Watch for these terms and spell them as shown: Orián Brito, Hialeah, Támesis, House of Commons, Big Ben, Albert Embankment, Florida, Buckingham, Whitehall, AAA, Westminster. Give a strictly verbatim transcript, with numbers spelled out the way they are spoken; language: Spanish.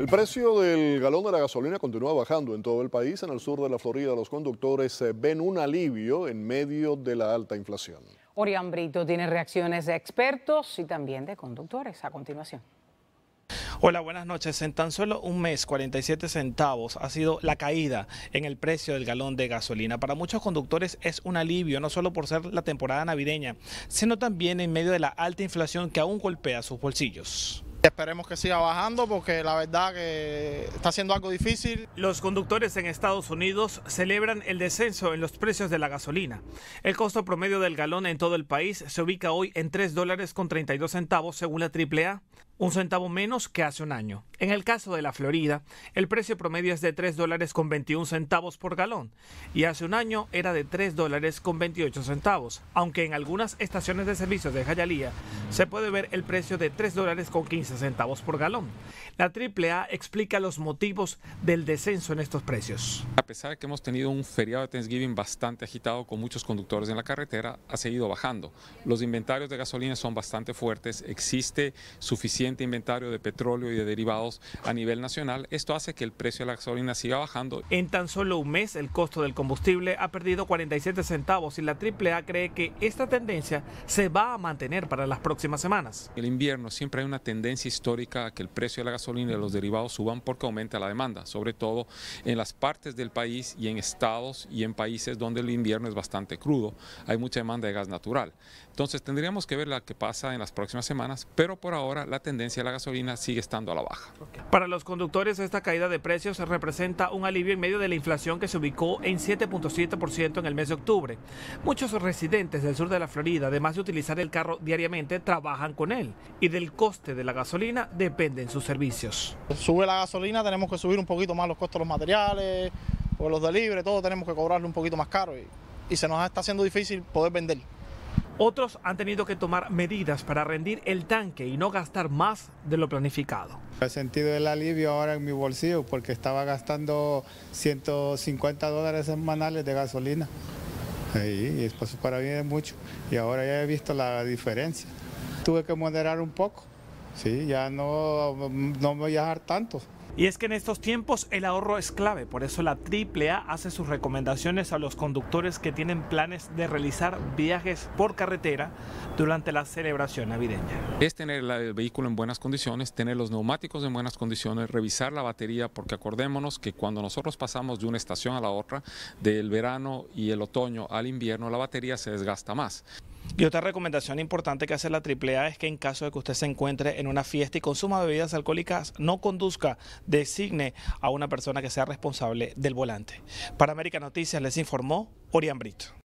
El precio del galón de la gasolina continúa bajando en todo el país. En el sur de la Florida, los conductores ven un alivio en medio de la alta inflación. Orián Brito tiene reacciones de expertos y también de conductores. A continuación. Hola, buenas noches. En tan solo un mes, cuarenta y siete centavos ha sido la caída en el precio del galón de gasolina. Para muchos conductores es un alivio, no solo por ser la temporada navideña, sino también en medio de la alta inflación que aún golpea sus bolsillos. Esperemos que siga bajando porque la verdad que está siendo algo difícil. Los conductores en Estados Unidos celebran el descenso en los precios de la gasolina. El costo promedio del galón en todo el país se ubica hoy en tres dólares con treinta y dos centavos según la triple A, un centavo menos que hace un año. En el caso de la Florida, el precio promedio es de tres dólares con veintiún centavos por galón y hace un año era de tres dólares con veintiocho centavos, aunque en algunas estaciones de servicios de Hialeah se puede ver el precio de tres dólares con quince centavos por galón. La triple A explica los motivos del descenso en estos precios. A pesar de que hemos tenido un feriado de Thanksgiving bastante agitado con muchos conductores en la carretera, ha seguido bajando. Los inventarios de gasolina son bastante fuertes, existe suficiente inventario de petróleo y de derivados a nivel nacional. Esto hace que el precio de la gasolina siga bajando. En tan solo un mes, el costo del combustible ha perdido cuarenta y siete centavos y la triple A cree que esta tendencia se va a mantener para las próximas semanas. En el invierno siempre hay una tendencia histórica a que el precio de la gasolina y los derivados suban porque aumenta la demanda, sobre todo en las partes del país y en estados y en países donde el invierno es bastante crudo. Hay mucha demanda de gas natural. Entonces tendríamos que ver lo que pasa en las próximas semanas, pero por ahora la tendencia tendencia de la gasolina sigue estando a la baja. Para los conductores, esta caída de precios representa un alivio en medio de la inflación que se ubicó en siete punto siete por ciento en el mes de octubre. Muchos residentes del sur de la Florida, además de utilizar el carro diariamente, trabajan con él y del coste de la gasolina dependen sus servicios. Sube la gasolina, tenemos que subir un poquito más los costos de los materiales, o los delivery, todo tenemos que cobrarlo un poquito más caro y, y se nos está haciendo difícil poder vender. Otros han tenido que tomar medidas para rendir el tanque y no gastar más de lo planificado. He sentido el alivio ahora en mi bolsillo porque estaba gastando ciento cincuenta dólares semanales de gasolina. Y después para mí es mucho. Y ahora ya he visto la diferencia. Tuve que moderar un poco. Sí, ya no, no me voy a dejar tanto. Y es que en estos tiempos el ahorro es clave, por eso la triple A hace sus recomendaciones a los conductores que tienen planes de realizar viajes por carretera durante la celebración navideña. Es tener el vehículo en buenas condiciones, tener los neumáticos en buenas condiciones, revisar la batería, porque acordémonos que cuando nosotros pasamos de una estación a la otra, del verano y el otoño al invierno, la batería se desgasta más. Y otra recomendación importante que hace la triple A es que en caso de que usted se encuentre en una fiesta y consuma bebidas alcohólicas, no conduzca, designe a una persona que sea responsable del volante. Para América Noticias les informó Orián Brito.